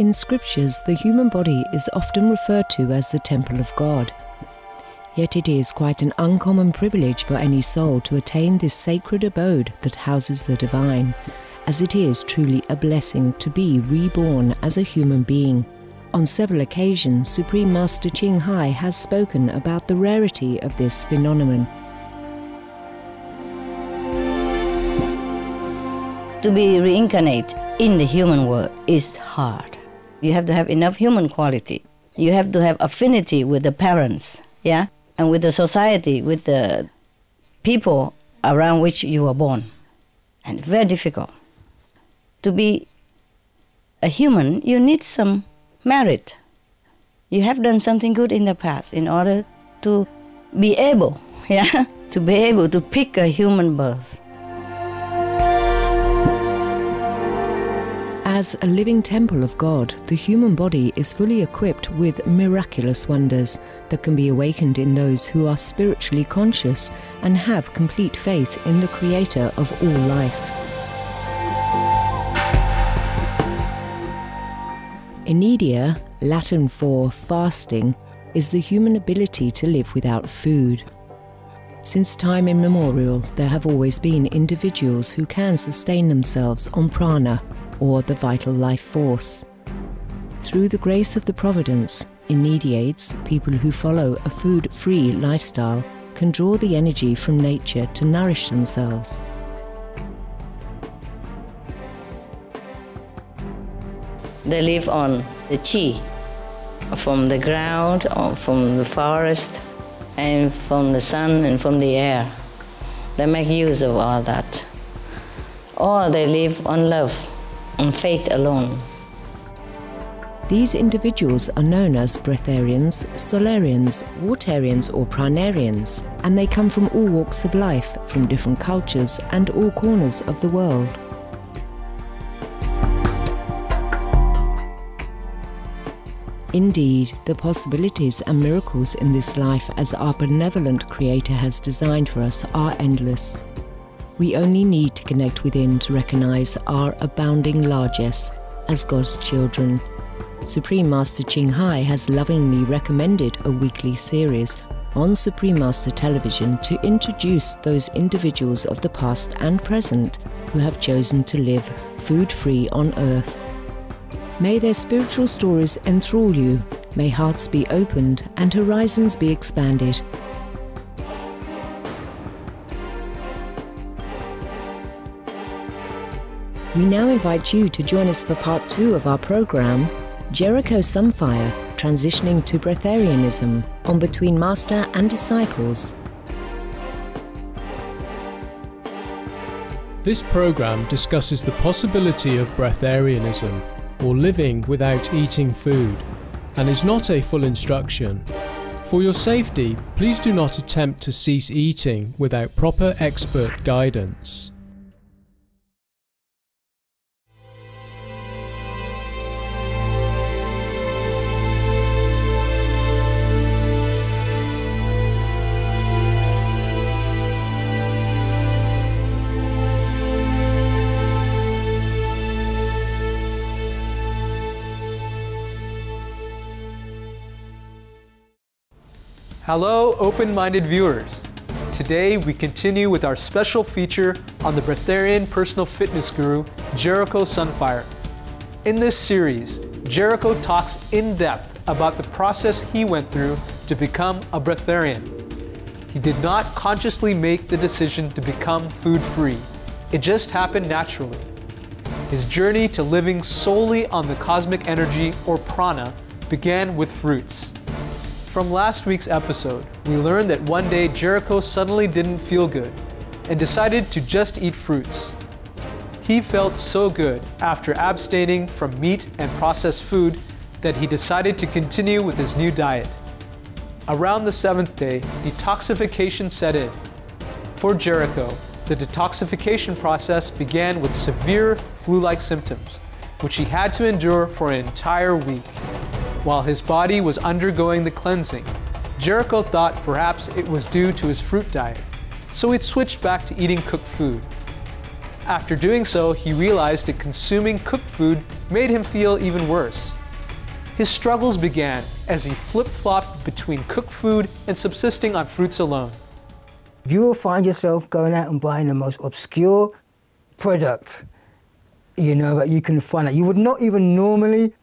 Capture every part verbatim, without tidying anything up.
In scriptures, the human body is often referred to as the temple of God. Yet it is quite an uncommon privilege for any soul to attain this sacred abode that houses the divine, as it is truly a blessing to be reborn as a human being. On several occasions, Supreme Master Ching Hai has spoken about the rarity of this phenomenon. To be reincarnated in the human world is hard. You have to have enough human quality. You have to have affinity with the parents, yeah, and with the society, with the people around which you were born. And very difficult. To be a human, you need some merit. You have done something good in the past in order to be able, yeah, to be able to pick a human birth. As a living temple of God, the human body is fully equipped with miraculous wonders that can be awakened in those who are spiritually conscious and have complete faith in the Creator of all life. Inedia, Latin for fasting, is the human ability to live without food. Since time immemorial, there have always been individuals who can sustain themselves on prana, or the vital life force. Through the grace of the providence, inediates, people who follow a food-free lifestyle, can draw the energy from nature to nourish themselves. They live on the chi, from the ground, or from the forest, and from the sun, and from the air. They make use of all that. Or they live on love, on faith alone. These individuals are known as breatharians, solarians, waterians or pranarians, and they come from all walks of life, from different cultures and all corners of the world. Indeed, the possibilities and miracles in this life as our benevolent Creator has designed for us are endless. We only need to connect within to recognize our abounding largesse as God's children. Supreme Master Ching Hai has lovingly recommended a weekly series on Supreme Master Television to introduce those individuals of the past and present who have chosen to live food-free on earth. May their spiritual stories enthrall you, may hearts be opened and horizons be expanded. We now invite you to join us for part two of our program, Jericho Sunfire, Transitioning to Breatharianism, on Between Master and Disciples. This program discusses the possibility of breatharianism, or living without eating food, and is not a full instruction. For your safety, please do not attempt to cease eating without proper expert guidance. Hello, open-minded viewers. Today we continue with our special feature on the breatharian personal fitness guru, Jericho Sunfire. In this series, Jericho talks in depth about the process he went through to become a breatharian. He did not consciously make the decision to become food-free. It just happened naturally. His journey to living solely on the cosmic energy, or prana, began with fruits. From last week's episode, we learned that one day Jericho suddenly didn't feel good and decided to just eat fruits. He felt so good after abstaining from meat and processed food that he decided to continue with his new diet. Around the seventh day, detoxification set in. For Jericho, the detoxification process began with severe flu-like symptoms, which he had to endure for an entire week. While his body was undergoing the cleansing, Jericho thought perhaps it was due to his fruit diet, so he switched back to eating cooked food. After doing so, he realized that consuming cooked food made him feel even worse. His struggles began as he flip-flopped between cooked food and subsisting on fruits alone. You will find yourself going out and buying the most obscure product, you know, that you can find out. You would not even normally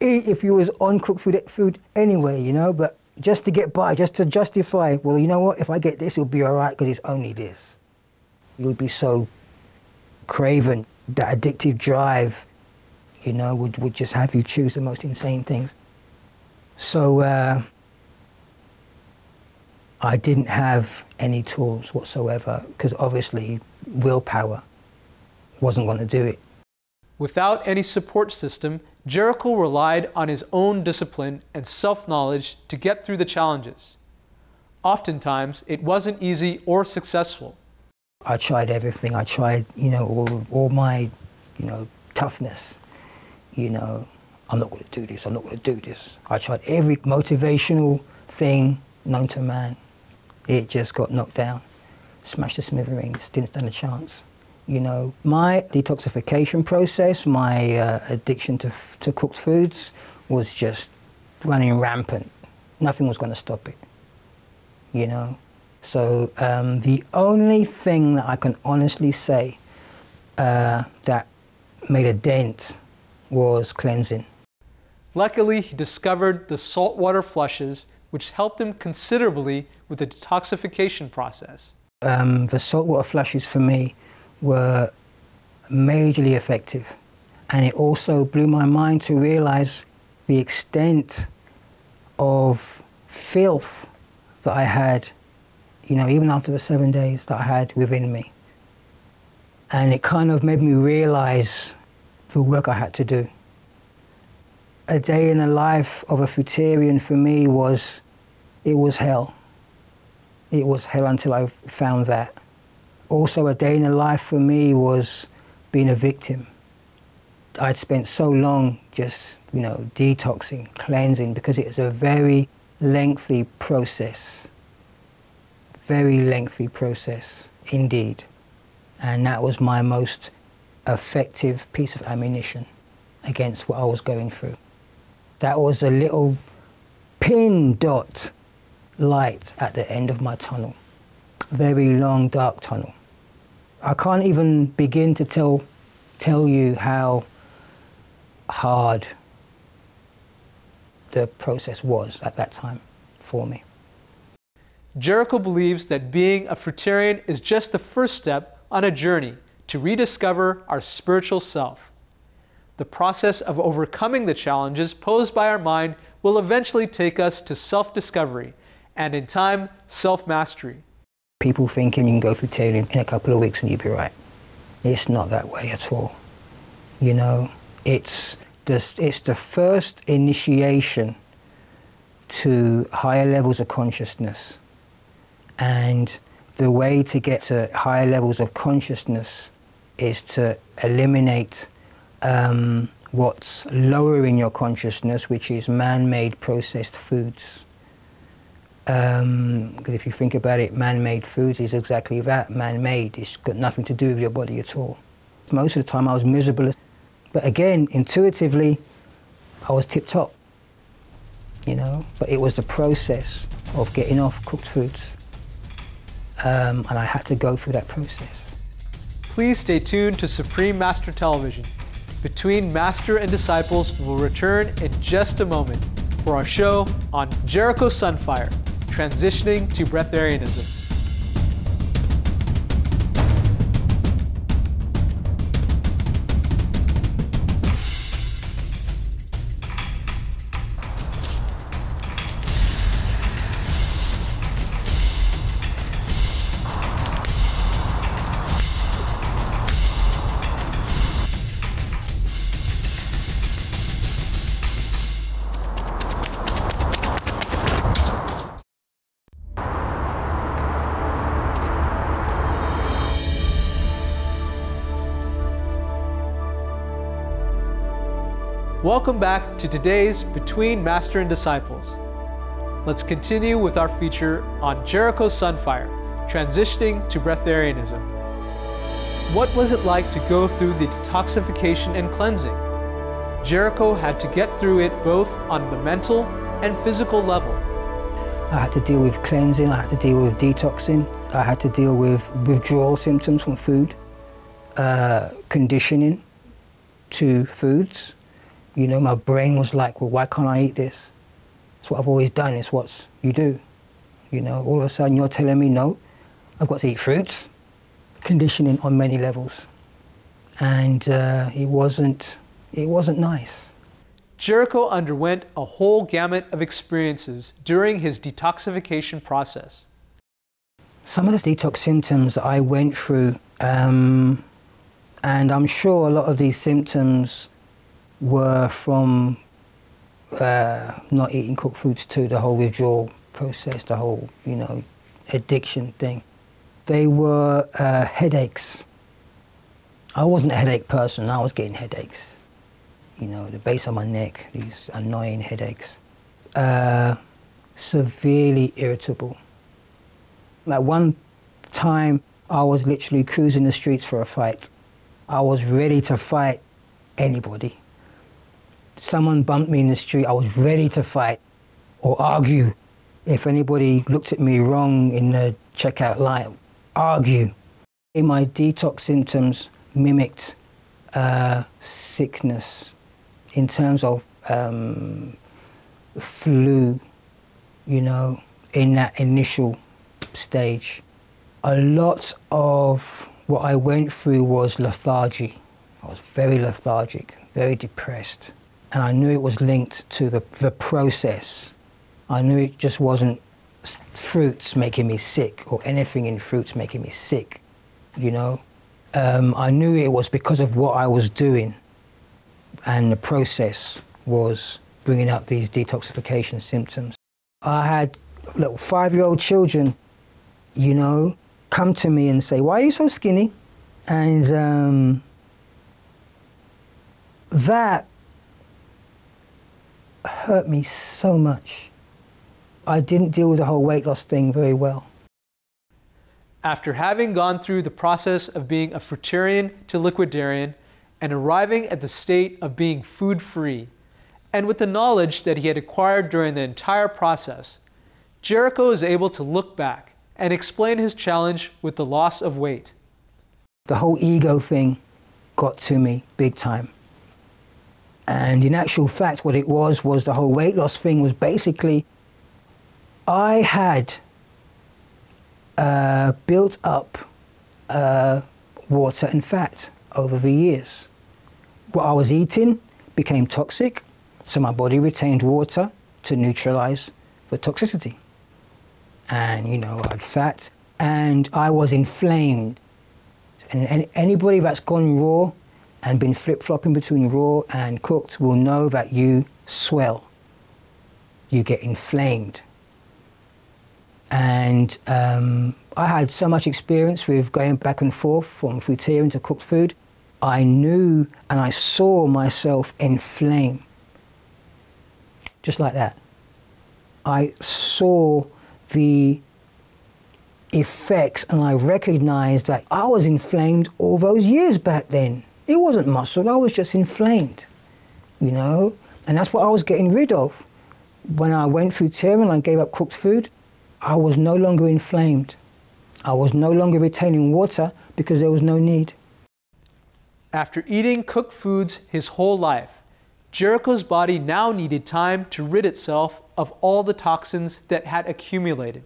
eat if you was on cooked food, food anyway, you know, but just to get by, just to justify, well, you know what, if I get this, it'll be all right because it's only this. You would be so craven, that addictive drive, you know, would, would just have you choose the most insane things. So uh, I didn't have any tools whatsoever because obviously willpower wasn't going to do it. Without any support system, Jericho relied on his own discipline and self-knowledge to get through the challenges. Oftentimes, it wasn't easy or successful. I tried everything. I tried, you know, all, all my, you know, toughness. You know, I'm not going to do this. I'm not going to do this. I tried every motivational thing known to man. It just got knocked down, smashed to smithereens. Didn't stand a chance. You know, my detoxification process, my uh, addiction to, to cooked foods was just running rampant. Nothing was going to stop it, you know. So um, the only thing that I can honestly say uh, that made a dent was cleansing. Luckily, he discovered the saltwater flushes, which helped him considerably with the detoxification process. Um, the saltwater flushes for me were majorly effective, and it also blew my mind to realize the extent of filth that I had, you know, even after the seven days that I had within me. And it kind of made me realize the work I had to do. A day in the life of a fruitarian for me was, it was hell. It was hell until I found that. Also, a day in the life for me was being a victim. I'd spent so long just, you know, detoxing, cleansing, because it is a very lengthy process. Very lengthy process, indeed. And that was my most effective piece of ammunition against what I was going through. That was a little pin dot light at the end of my tunnel. Very long, dark tunnel. I can't even begin to tell, tell you how hard the process was at that time for me. Jericho believes that being a fruitarian is just the first step on a journey to rediscover our spiritual self. The process of overcoming the challenges posed by our mind will eventually take us to self-discovery and, in time, self-mastery. People thinking you can go fruitarian in a couple of weeks and you'll be right. It's not that way at all. You know, it's the, it's the first initiation to higher levels of consciousness. And the way to get to higher levels of consciousness is to eliminate um, what's lower in your consciousness, which is man-made processed foods. Because um, if you think about it, man-made foods is exactly that, man-made. It's got nothing to do with your body at all. Most of the time I was miserable. But again, intuitively, I was tip-top, you know. But it was the process of getting off cooked foods. Um, and I had to go through that process. Please stay tuned to Supreme Master Television. Between Master and Disciples will return in just a moment for our show on Jericho Sunfire, transitioning to breatharianism. Welcome back to today's Between Master and Disciples. Let's continue with our feature on Jericho Sunfire, transitioning to breatharianism. What was it like to go through the detoxification and cleansing? Jericho had to get through it both on the mental and physical level. I had to deal with cleansing, I had to deal with detoxing, I had to deal with withdrawal symptoms from food, uh, conditioning to foods. You know, my brain was like, well, why can't I eat this? It's what I've always done, it's what you do. You know, all of a sudden you're telling me, no, I've got to eat fruits. Conditioning on many levels. And uh, it wasn't, it wasn't nice. Jericho underwent a whole gamut of experiences during his detoxification process. Some of the detox symptoms I went through, um, and I'm sure a lot of these symptoms were from uh, not eating cooked foods too, the whole withdrawal process, the whole, you know, addiction thing. They were uh, headaches. I wasn't a headache person, I was getting headaches. You know, the base of my neck, these annoying headaches. Uh, severely irritable. Like one time, I was literally cruising the streets for a fight. I was ready to fight anybody. Someone bumped me in the street, I was ready to fight or argue. If anybody looked at me wrong in the checkout line, argue. In my detox symptoms mimicked uh, sickness in terms of um, flu, you know, in that initial stage. A lot of what I went through was lethargy. I was very lethargic, very depressed. And I knew it was linked to the, the process. I knew it just wasn't fruits making me sick or anything in fruits making me sick, you know. Um, I knew it was because of what I was doing, and the process was bringing up these detoxification symptoms. I had little five-year-old children, you know, come to me and say, why are you so skinny? And um, that hurt me so much. I didn't deal with the whole weight loss thing very well. After having gone through the process of being a fruitarian to liquidarian and arriving at the state of being food-free, and with the knowledge that he had acquired during the entire process, Jericho is able to look back and explain his challenge with the loss of weight. The whole ego thing got to me big time. And in actual fact, what it was, was the whole weight loss thing was basically I had uh, built up uh, water and fat over the years. What I was eating became toxic, so my body retained water to neutralize the toxicity. And, you know, I had fat, and I was inflamed. And, and anybody that's gone raw and been flip-flopping between raw and cooked will know that you swell. You get inflamed. And um, I had so much experience with going back and forth from fruitarian to cooked food. I knew and I saw myself inflame. Just like that. I saw the effects and I recognized that I was inflamed all those years back then. It wasn't muscle, I was just inflamed, you know? And that's what I was getting rid of. When I went fruitarian, I gave up cooked food, I was no longer inflamed. I was no longer retaining water because there was no need. After eating cooked foods his whole life, Jericho's body now needed time to rid itself of all the toxins that had accumulated.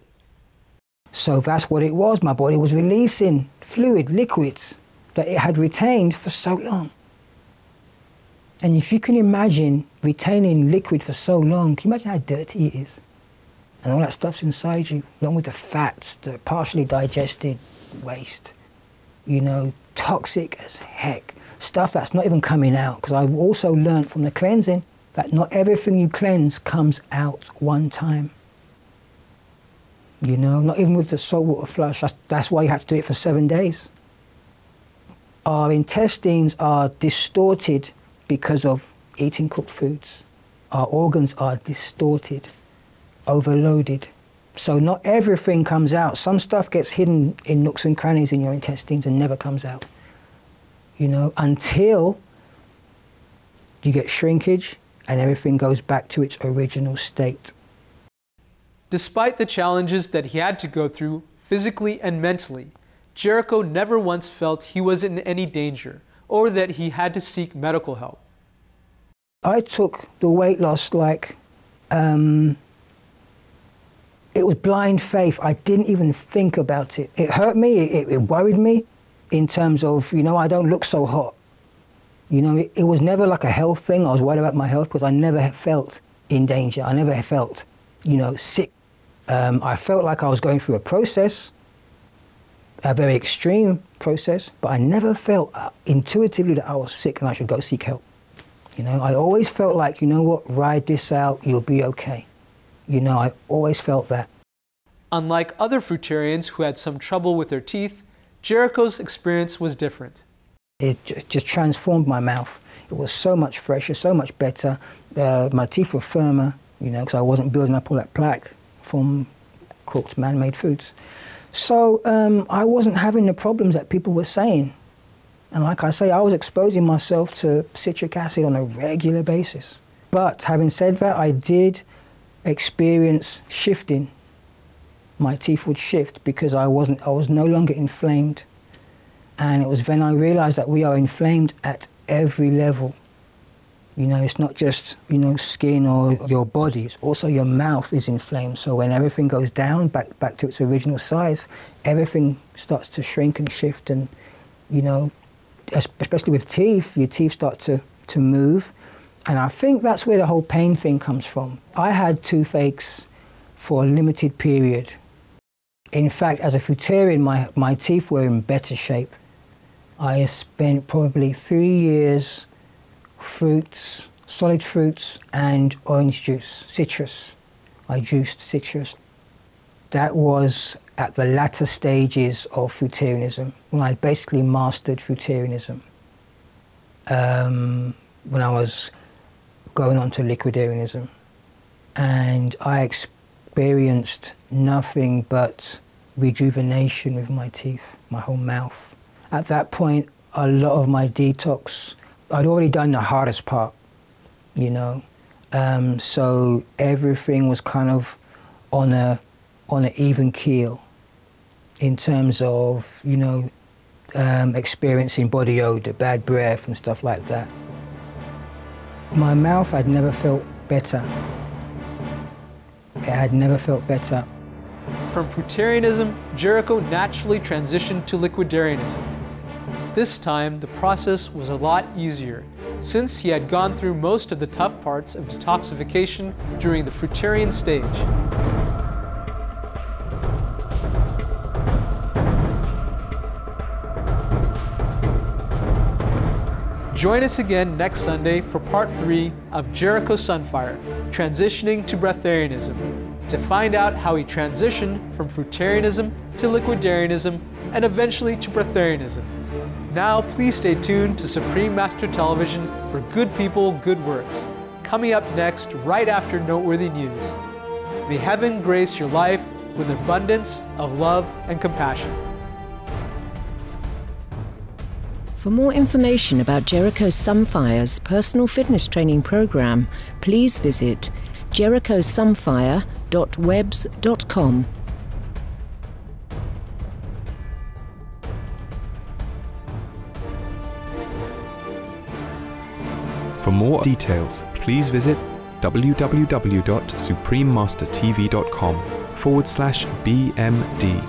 So that's what it was. My body was releasing fluid, liquids that it had retained for so long. And if you can imagine retaining liquid for so long, can you imagine how dirty it is? And all that stuff's inside you, along with the fats, the partially digested waste, you know, toxic as heck. Stuff that's not even coming out, because I've also learned from the cleansing that not everything you cleanse comes out one time. You know, not even with the salt water flush. That's, that's why you have to do it for seven days. Our intestines are distorted because of eating cooked foods. Our organs are distorted, overloaded. So not everything comes out. Some stuff gets hidden in nooks and crannies in your intestines and never comes out. You know, until you get shrinkage, and everything goes back to its original state. Despite the challenges that he had to go through, physically and mentally, Jericho never once felt he was in any danger or that he had to seek medical help. I took the weight loss like um, it was blind faith. I didn't even think about it. It hurt me, it, it worried me in terms of, you know, I don't look so hot. You know, it, it was never like a health thing. I was worried about my health because I never felt in danger. I never felt, you know, sick. Um, I felt like I was going through a process, a very extreme process, but I never felt intuitively that I was sick and I should go seek help. You know, I always felt like, you know what, ride this out, you'll be okay. You know, I always felt that. Unlike other fruitarians who had some trouble with their teeth, Jericho's experience was different. It just transformed my mouth. It was so much fresher, so much better. Uh, my teeth were firmer, you know, because I wasn't building up all that plaque from cooked man-made foods. So um, I wasn't having the problems that people were saying. And like I say, I was exposing myself to citric acid on a regular basis. But having said that, I did experience shifting. My teeth would shift because I wasn't, I was no longer inflamed. And it was then I realized that we are inflamed at every level. You know, it's not just, you know, skin or your body, it's also your mouth is inflamed. So when everything goes down, back, back to its original size, everything starts to shrink and shift and, you know, especially with teeth, your teeth start to, to move. And I think that's where the whole pain thing comes from. I had toothaches for a limited period. In fact, as a fruitarian, my, my teeth were in better shape. I spent probably three years fruits, solid fruits, and orange juice, citrus. I juiced citrus. That was at the latter stages of fruitarianism, when I basically mastered fruitarianism. Um, when I was going on to liquidarianism. And I experienced nothing but rejuvenation with my teeth, my whole mouth. At that point, a lot of my detox, I'd already done the hardest part, you know, um, so everything was kind of on a on an even keel in terms of, you know, um, experiencing body odor, bad breath and stuff like that. My mouth had never felt better. It had never felt better. From fruitarianism, Jericho naturally transitioned to liquidarianism. This time, the process was a lot easier, since he had gone through most of the tough parts of detoxification during the fruitarian stage. Join us again next Sunday for part three of Jericho Sunfire, Transitioning to Breatharianism, to find out how he transitioned from fruitarianism to liquidarianism and eventually to breatharianism. Now, please stay tuned to Supreme Master Television for Good People, Good Works, coming up next right after Noteworthy News. May heaven grace your life with abundance of love and compassion. For more information about Jericho Sunfire's personal fitness training program, please visit jericho sunfire dot webs dot com. For more details, please visit w w w dot supreme master t v dot com forward slash B M D.